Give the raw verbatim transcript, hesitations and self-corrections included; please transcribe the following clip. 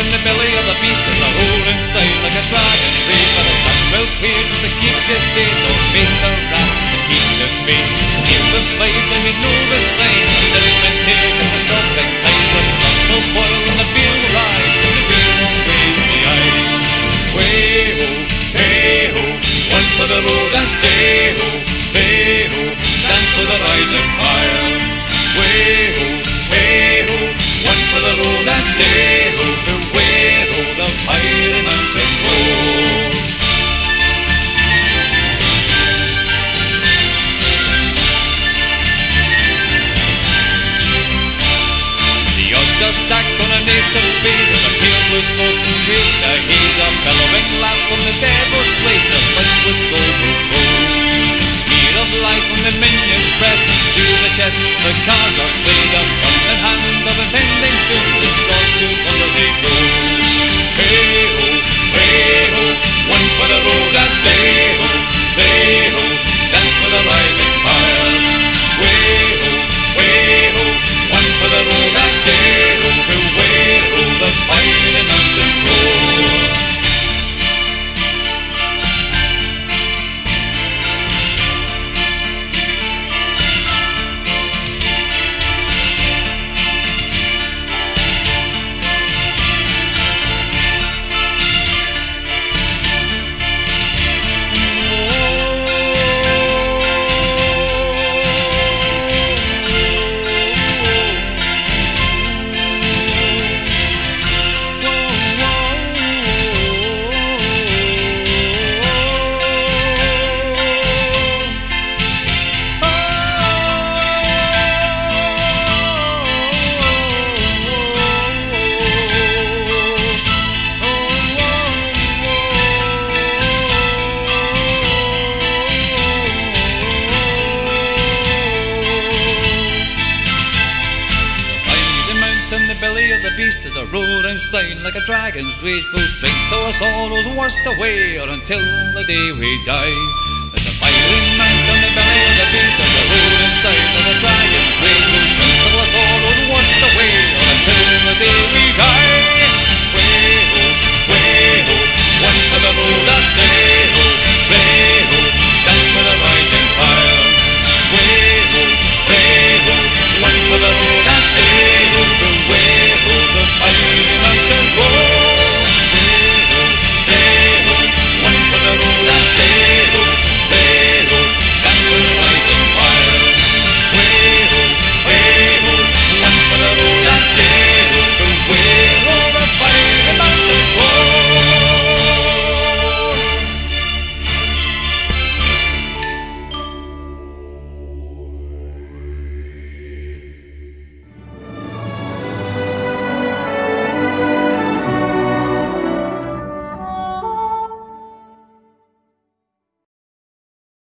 in the belly of the beast is a hole inside like a dragon tree. But a stomach will pierce just to keep you safe. Don't face the rat just to keep you faith. Keep the vibes and you know the signs. There is been taken to stop the times. The blood will boil and the beer will rise. The beer will raise the eyes. Way-ho, hey-ho, one for the road and stay-ho, hey-ho, dance for the rising fire. Way-ho, hey-ho, one for the road and stay-ho, the way-ho of high mountain road. The odds are stacked on an ace of spades, and the field was smoke and great. A haze of bellowing laugh from the devil's place, the punch would go before. The smear of life on the minion's breath, through the chest, the cards are played up on the hand of an ending doom. This god to follow the road. Hey-ho, hey-ho, one for the road and stay-ho, hey-ho, dance for the rising fire. Way-ho, way-ho, one for the road and stay-ho, the way-ho, the fire and the road. Like a dragon's rage, we'll drink till our sorrows washed away, or until the day we die. There's a fiery night on the belly of the beast, there's a road inside of a dragon.